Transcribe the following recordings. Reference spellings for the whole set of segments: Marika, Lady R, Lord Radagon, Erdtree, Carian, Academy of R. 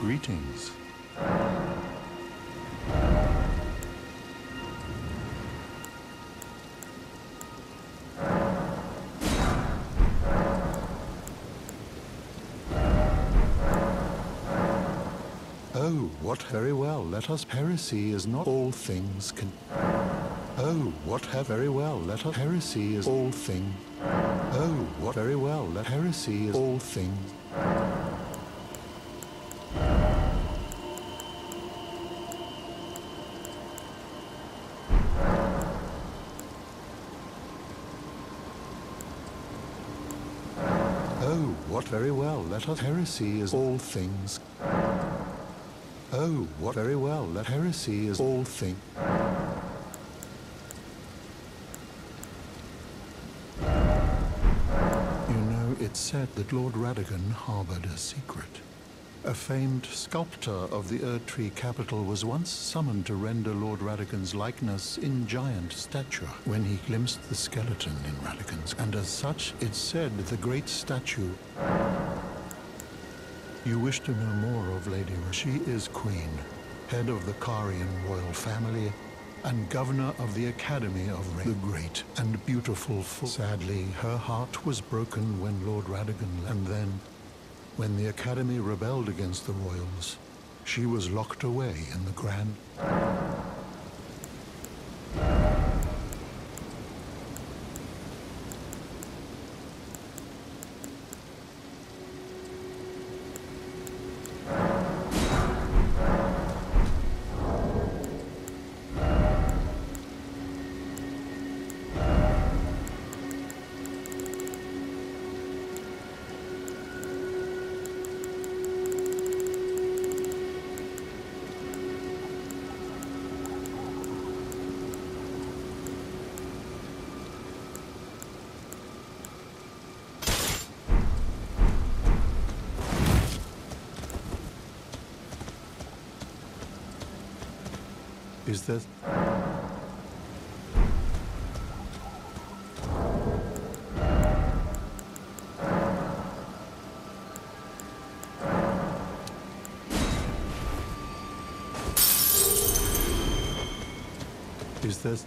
Greetings. Oh, what very well, let us heresy is not all things can. Oh, what have very well, let us heresy is all thing. Oh, what very well, let heresy is all thing. Oh, what very well, let us heresy is all things. Oh, what very well, that heresy is all thing. You know, it's said that Lord Radagon harbored a secret. A famed sculptor of the Erdtree capital was once summoned to render Lord Radagon's likeness in giant stature when he glimpsed the skeleton in Radagon's, and as such, it's said the great statue. You wish to know more of Lady R. She is queen, head of the Carian royal family, and governor of the Academy of R, the great and beautiful. Sadly, her heart was broken when Lord Radagon left. And then, when the Academy rebelled against the royals, she was locked away in the Grand. Is this? Is this?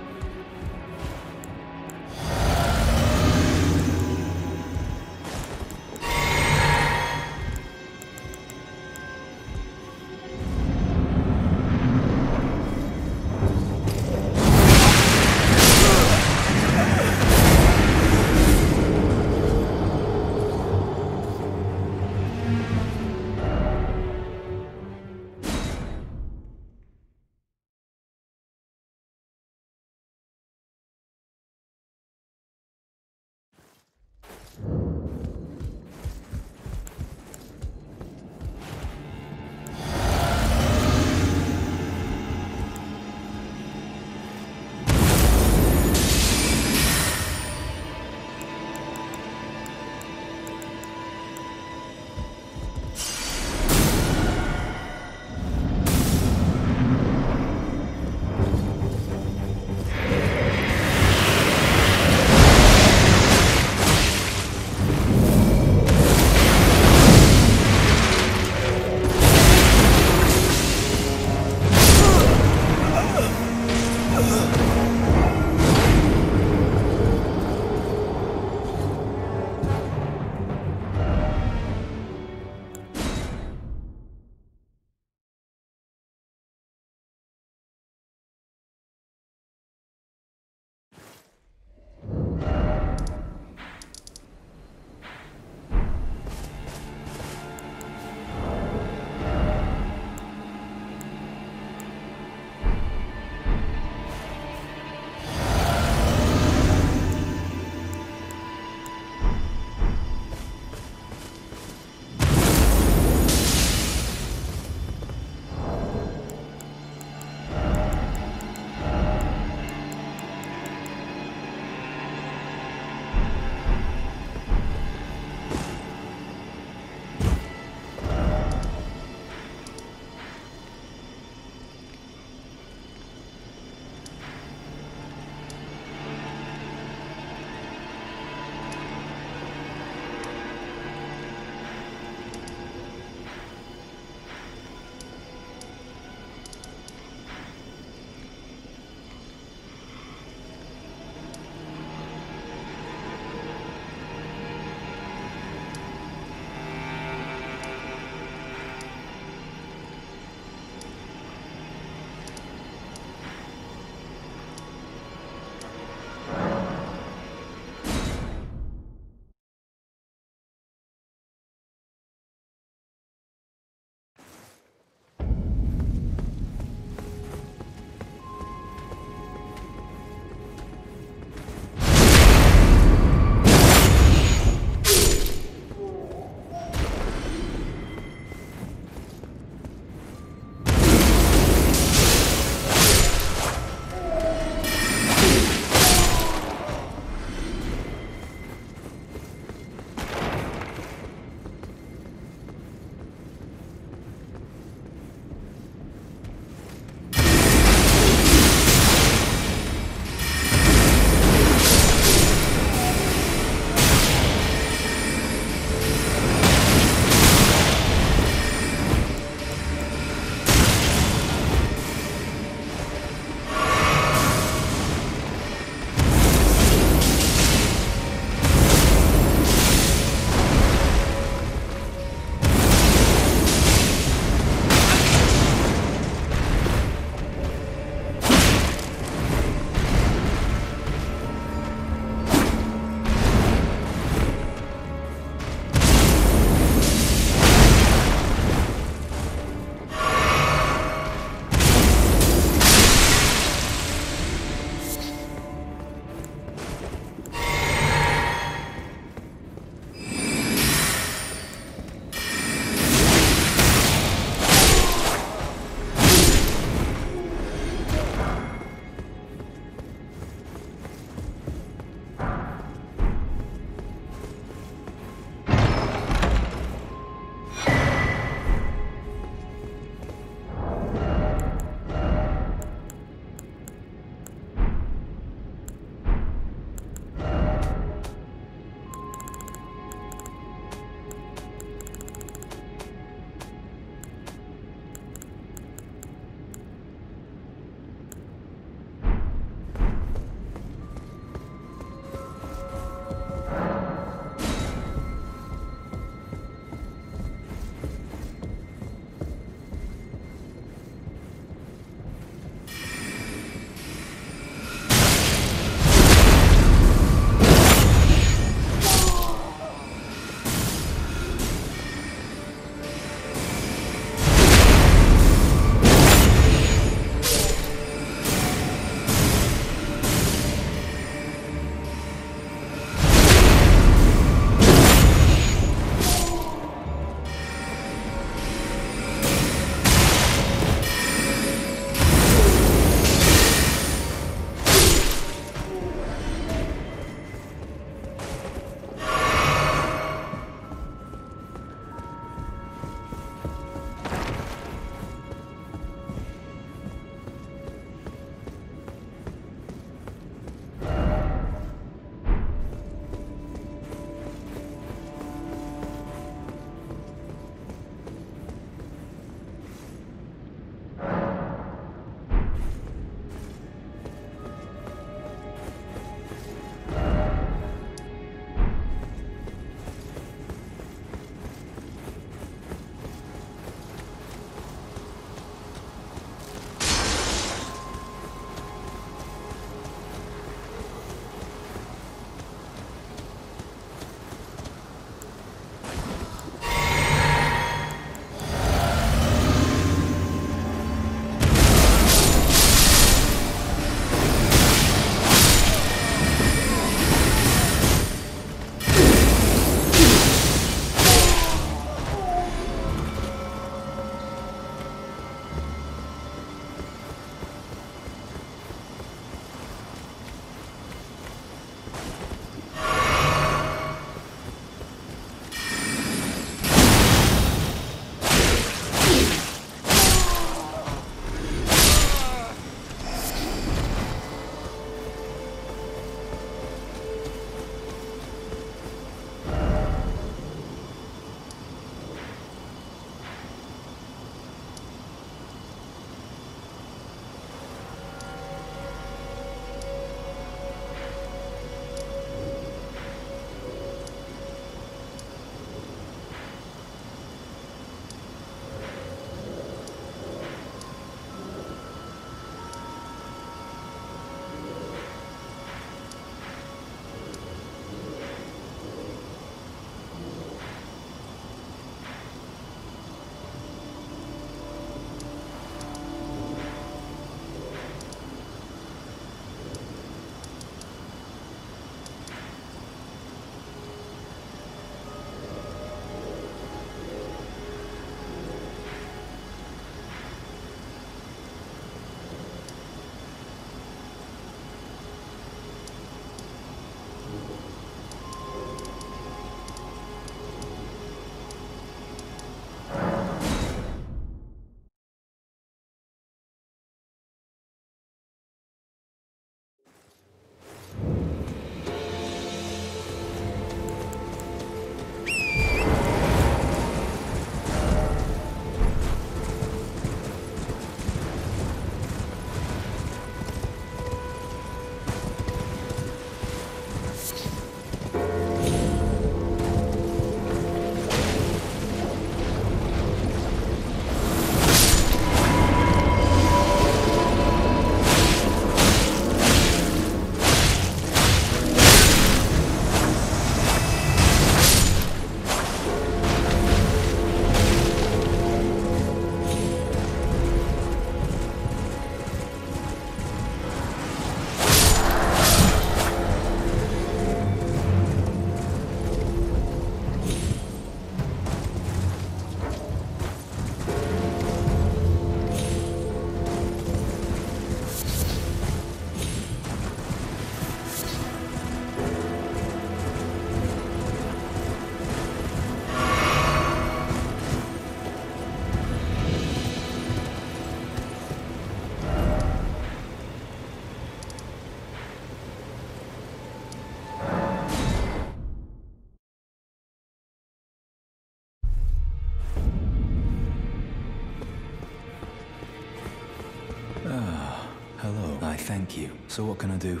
thank you. So what can I do?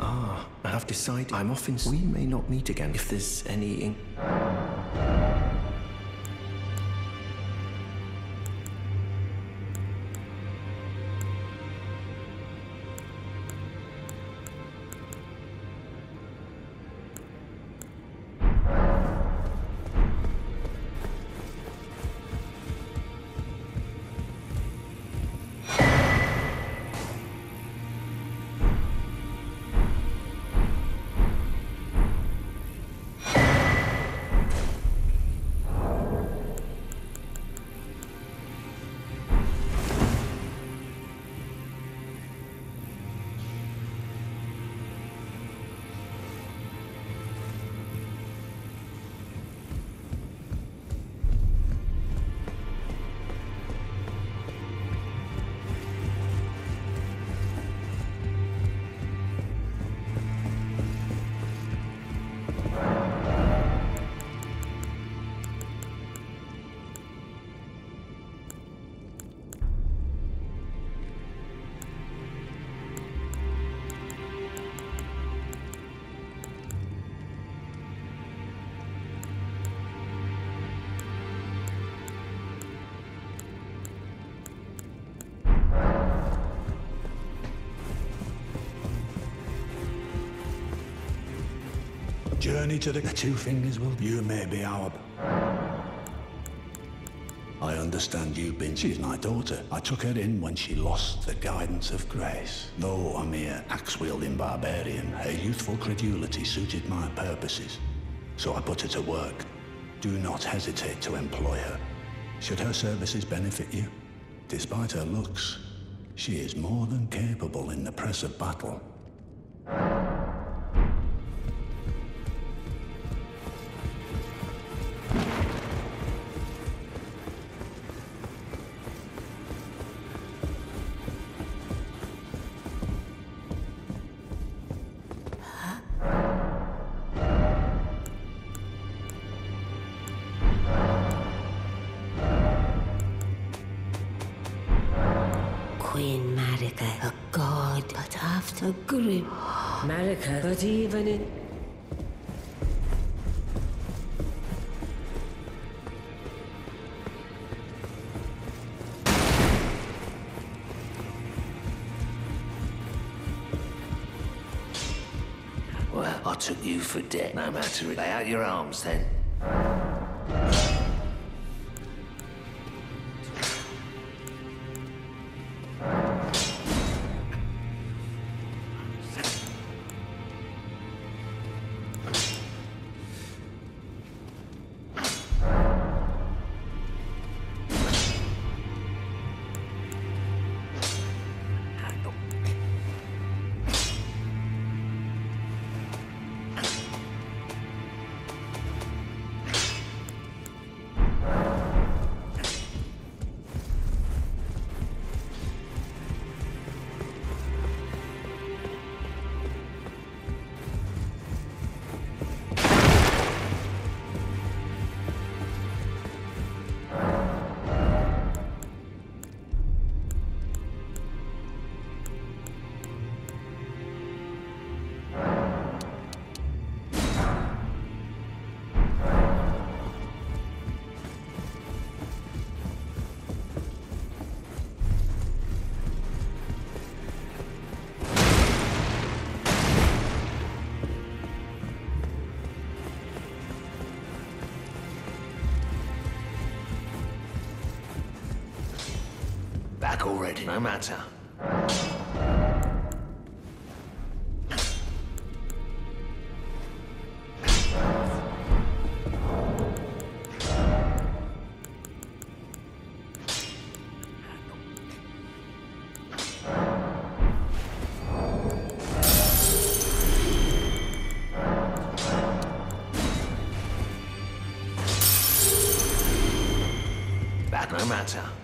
Ah, I have decided I'm off in... We may not meet again if there's any... Journey to the two fingers will... You may be our... I understand you've been... She's my daughter. I took her in when she lost the guidance of grace. Though a mere axe-wielding barbarian, her youthful credulity suited my purposes. So I put her to work. Do not hesitate to employ her. Should her services benefit you? Despite her looks, she is more than capable in the press of battle. Marika, but even in... Well, I took you for dead. No matter it. Lay out your arms then. Already, no matter. Back, no matter.